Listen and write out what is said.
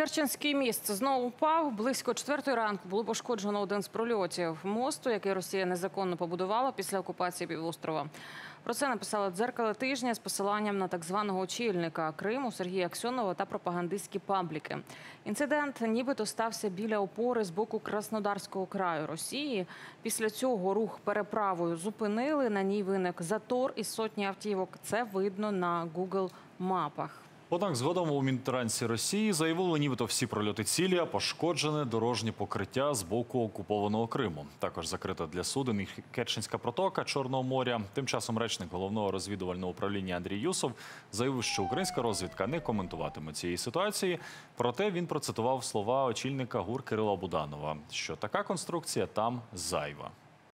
Керченський міст знову впав. Близько 4-ї ранку було пошкоджено один з прольотів мосту, який Росія незаконно побудувала після окупації півострова. Про це написало «Дзеркало тижня» з посиланням на так званого очільника Криму Сергія Аксьонова та пропагандистські пабліки. Інцидент нібито стався біля опори з боку Краснодарського краю Росії. Після цього рух переправою зупинили, на ній виник затор із сотні автівок. Це видно на Google Maps. Однак згодом у Мінтрансі Росії заявили, нібито всі прольоти цілі, а пошкоджене дорожнє покриття з боку окупованого Криму. Також закрита для суден і Керченська протока Чорного моря. Тим часом речник головного розвідувального управління Андрій Юсов заявив, що українська розвідка не коментуватиме цієї ситуації. Проте він процитував слова очільника ГУР Кирила Буданова, що така конструкція там зайва.